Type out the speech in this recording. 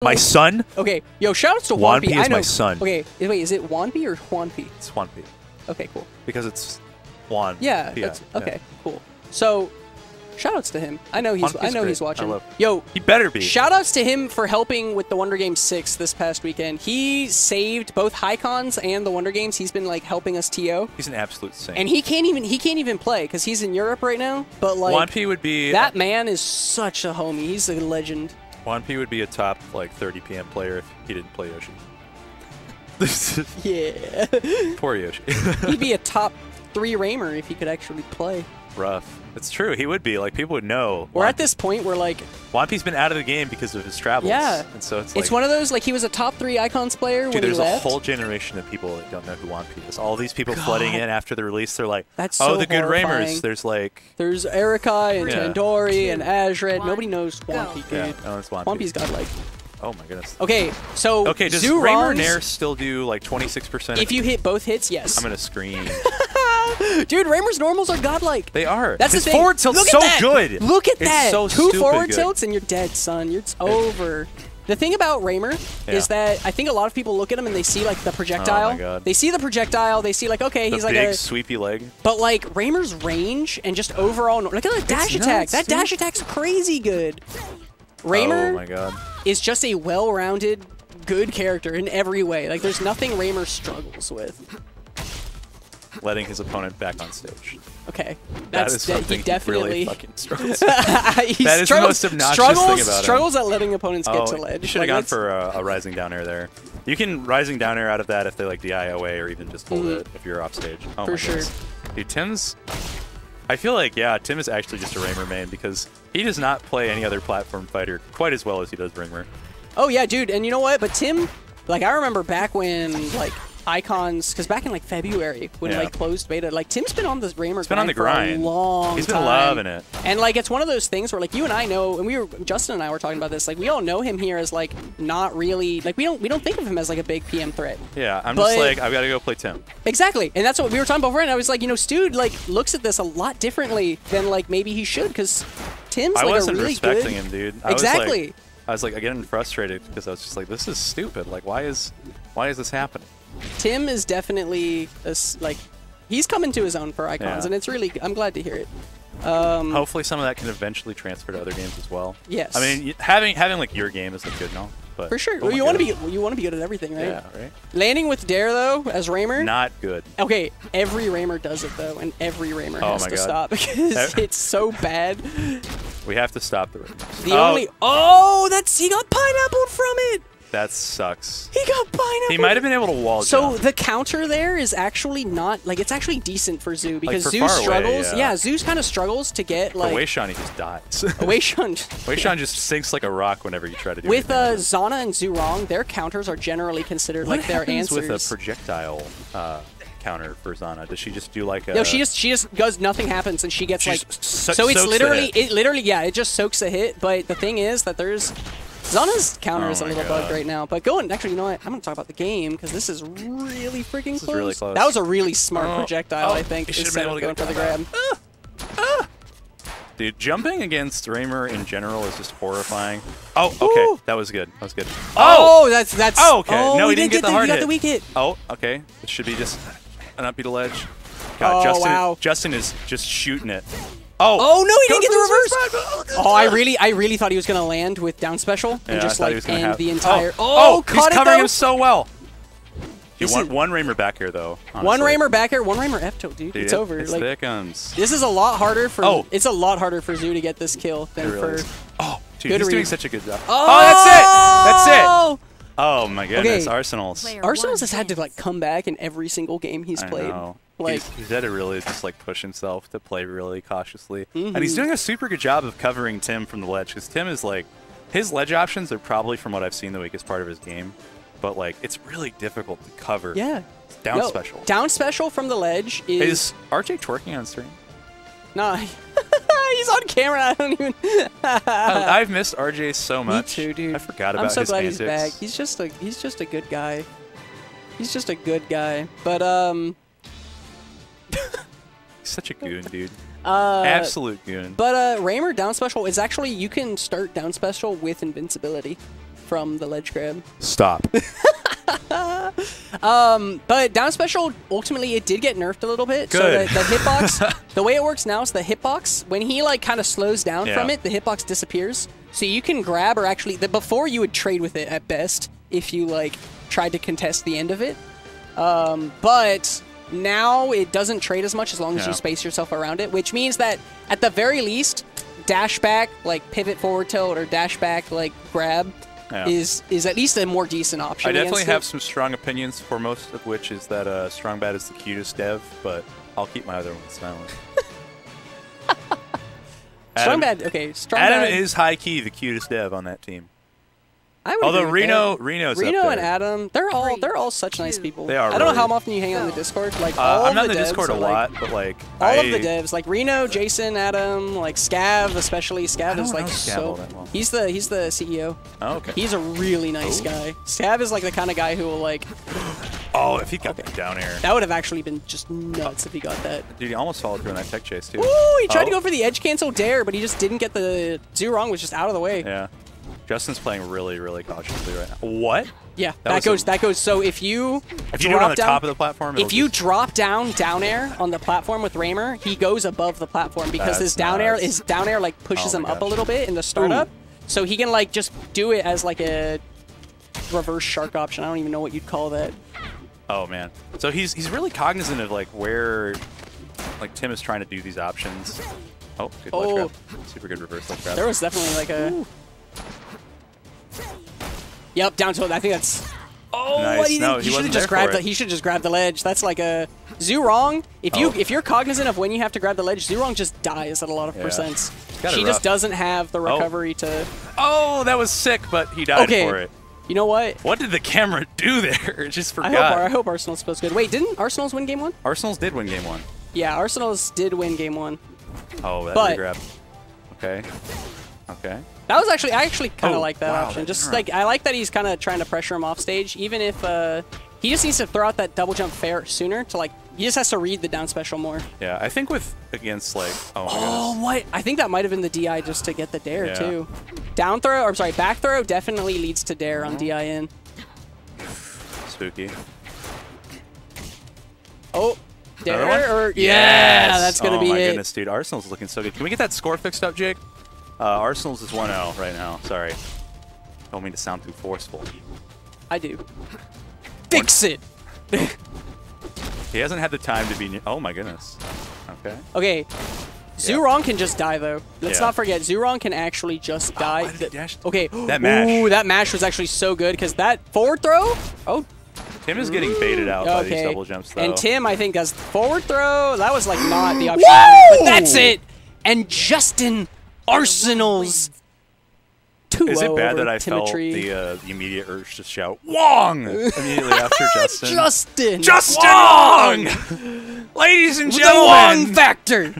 My son? Okay, yo, shoutouts to Wanpy. Wanpy is my son. Okay, wait, is it Wanpy or Juanpy? It's Juanpy. Okay, cool. Because it's Juan. Yeah, yeah. Okay, cool. So, shoutouts to him. I know he's watching. Yo, he better be. Shoutouts to him for helping with the Wonder Games 6 this past weekend. He saved both Hycons and the Wonder Games. He's been like helping us TO. He's an absolute saint. And he can't even play because he's in Europe right now. But like Wanpy would be that man is such a homie. He's a legend. Wanpy would be a top, like, 30 PM player if he didn't play Yoshi. Yeah. Poor Yoshi. He'd be a top 3 Raymer if he could actually play. Rough. It's true. He would be. Like, people would know. We're at this point where, like... Wanpy's been out of the game because of his travels. Yeah. And so it's like... It's one of those, like, he was a top 3 Icons player when he left. Dude, there's a whole generation of people that don't know who Wanpy is. All these people flooding in after the release, they're like, that's oh, so the good horrifying. Raymers. There's, like... There's Erickai and Tandori and Azred. Nobody knows Wanpy, dude. Yeah, no, it's Wanpy. Wanpy's got, like... Oh, my goodness. Okay, so... Okay, does Raymer Nair still do, like, 26%? If you hit both hits, yes. I'm going to scream. Dude, Raymer's normals are godlike. They are. That's the thing. His forward tilt's so good. Look at that. It's so 2 forward tilts and you're dead, son. It's over. The thing about Raymer is that I think a lot of people look at him and they see like the projectile. Oh my God. They see the projectile. They see like, okay, he's like a big sweepy leg. But like Raymer's range and just overall, look at that dash attack. That dash attack's crazy good. Raymer is just a well-rounded, good character in every way. Like there's nothing Raymer struggles with. Letting his opponent back on stage. Okay, that's something he really fucking struggles. That is the most obnoxious thing about him. Struggles at letting opponents get to ledge. You should have gone for a rising down air there. You can rising down air out of that if they like DI away or even just hold it if you're off stage. Oh for sure. Dude, Tim's. I feel like Tim is actually just a Raymer main because he does not play any other platform fighter quite as well as he does Raymer. Oh yeah, dude, and you know what? But Tim, like I remember back when like. Icons, because back in like February when like closed beta, like Tim's been on the Raymer grind for a long time. He's been loving it. And like it's one of those things where like you and I know, and Justin and I were talking about this, like we all know him here as like not really, like we don't think of him as like a big PM threat. Yeah, I'm just like I've got to go play Tim. Exactly, and that's what we were talking about before. And I was like, you know, Stude like looks at this a lot differently than like maybe he should, because Tim's like a really good. I wasn't respecting him, dude. Exactly. I was like getting frustrated because I was just like, this is stupid. Like why is this happening? Tim is definitely, like, he's coming to his own for Icons, and it's really, I'm glad to hear it. Hopefully some of that can eventually transfer to other games as well. Yes. I mean, having like, your game is, like, good and all. But, for sure. Oh well, you want to be good at everything, right? Yeah, right. Landing with Dare, though, as Raymer? Not good. Okay, every Raymer does it, though, and every Raymer has to stop because it's so bad. We have to stop the Raymers. He got pineappled from it! That sucks. He got pineapple. He might have been able to wall jump. So the counter there is actually not like it's actually decent for Zoo because like Zoo struggles. Away, yeah, Zoo's kind of struggles to get like. For Weishan, he just dies. Weishan just sinks like a rock whenever you try to do it. With Zana and Zurong, their counters are generally considered like their answers. What happens with a projectile counter for Zana? Does she just do like a? No, she just goes. Nothing happens, and she gets like. So it's literally yeah, it just soaks a hit. But the thing is that there's. Zana's counter is a little bugged right now, but actually, you know what? I'm going to talk about the game because this is really freaking close. Is really close. That was a really smart projectile, I think. Should have been able to go for the grab. Dude, jumping against Raymer in general is just horrifying. Oh, okay. Ooh. That was good. That was good. Oh, that's. Oh, okay. Oh, no, he didn't get the hard hit. He got the weak hit. Oh, okay. It should be just an upbeat ledge. God, Justin is just shooting it. Oh no, he didn't get the reverse! Oh, I really thought he was gonna land with down special and just like end the entire. He's covering him so well. You want one Raymer back here though. Honestly. One Raymer back here, one Raymer F tilt, dude. It's over. It's like, this is a lot harder for. It's a lot harder for Zoo to get this kill than for. Oh, dude, he's doing such a good job. Oh, that's it! That's it! Oh my goodness, okay. Arsenals has had to like come back in every single game he's played. Know. Like he's had to really just like push himself to play really cautiously, and he's doing a super good job of covering Tim from the ledge because Tim is like, his ledge options are probably from what I've seen the weakest part of his game, but like it's really difficult to cover. Yeah, down special. Down special from the ledge is. Is RJ twerking on stream? Nah. He's on camera. I don't even. I've missed RJ so much. Me too, dude. I forgot about his antics. I'm so glad he's back. He's just a good guy. He's just a good guy. But he's such a goon, dude. Absolute goon. But Raymer down special is actually you can start down special with invincibility. from the ledge grab. Stop. But down special, ultimately, it did get nerfed a little bit. Good. So the hitbox, the way it works now is the hitbox, when he like kind of slows down from it, the hitbox disappears. So you can grab, or actually, before you would trade with it at best, if you like tried to contest the end of it. But now it doesn't trade as much as long as you space yourself around it, which means that at the very least, dash back, like pivot forward tilt, or dash back, like grab, is at least a more decent option. I definitely have some strong opinions, for most of which is that Strongbat is the cutest dev, but I'll keep my other ones silent. Strongbat, okay. Strongbat. Adam is high key the cutest dev on that team. Although Reno and Adam, they're all such nice people. They are. I don't know how often you hang out on the Discord. Like I'm not on the Discord a lot, but like all of the devs, like Reno, Jason, Adam, like Scav especially. Scav is like so. He's the CEO. Oh, okay. He's a really nice guy. Scav is like the kind of guy who will like. Oh, if he got down air. That would have actually been just nuts if he got that. Dude, he almost followed through on that tech chase too. Ooh, he tried to go for the edge cancel dare, but he just didn't get the. Zhurong was just out of the way. Yeah. Justin's playing really, really cautiously right now. What? Yeah, that goes. So if you do it on the top of the platform, if you drop down air on the platform with Raymer, he goes above the platform because his down air like pushes him up a little bit in the startup, so he can like just do it as like a reverse shark option. I don't even know what you'd call that. Oh man, so he's really cognizant of like where like Tim is trying to do these options. Oh, good ledge grab. Super good reverse ledge grab. There was definitely like a. Ooh. Yep, down tilt. I think that's. Oh, nice. He should just grab the. He should just grab the ledge. That's like a Zhurong. If you're cognizant of when you have to grab the ledge, Zhurong just dies at a lot of percents. She just doesn't have the recovery to. Oh, that was sick, but he died for it. You know what? What did the camera do there? It just forgot. I hope Arsenal's supposed to. Wait, didn't Arsenal's win game 1? Arsenal's did win game 1. Yeah, Arsenal's did win game 1. Oh, that grab. Okay. Okay. That was actually, I actually kind of like that option. Just like, I like that he's kind of trying to pressure him off stage, even if he just needs to throw out that double jump fair sooner to like, he just has to read the down special more. Yeah, I think with, against like, oh my goodness. I think that might have been the DI just to get the dare too. Down throw, or sorry, back throw definitely leads to dare on DIN. Spooky. Oh. Dare, or, yeah, that's going to be it. Oh my goodness, dude. Arsenal's looking so good. Can we get that score fixed up, Jake? Arsenal's is 1-0 right now. Sorry. Don't mean to sound too forceful. I do. Fix it! He hasn't had the time to be... Oh, my goodness. Okay. Okay. Zhurong can just die, though. Let's not forget, Zhurong can actually just die. Why did he dash? Okay. That mash. Ooh, that mash was actually so good, because that forward throw... Oh. Tim is getting baited out by these double jumps, though. And Tim, I think, does forward throw. That was, like, not the option. Whoa! But that's it! And Justin... Arsenal's 2-0. Is it bad that I felt the immediate urge to shout Wong immediately after Justin? Justin! Justin Wong! Ladies and gentlemen! The Wong Factor!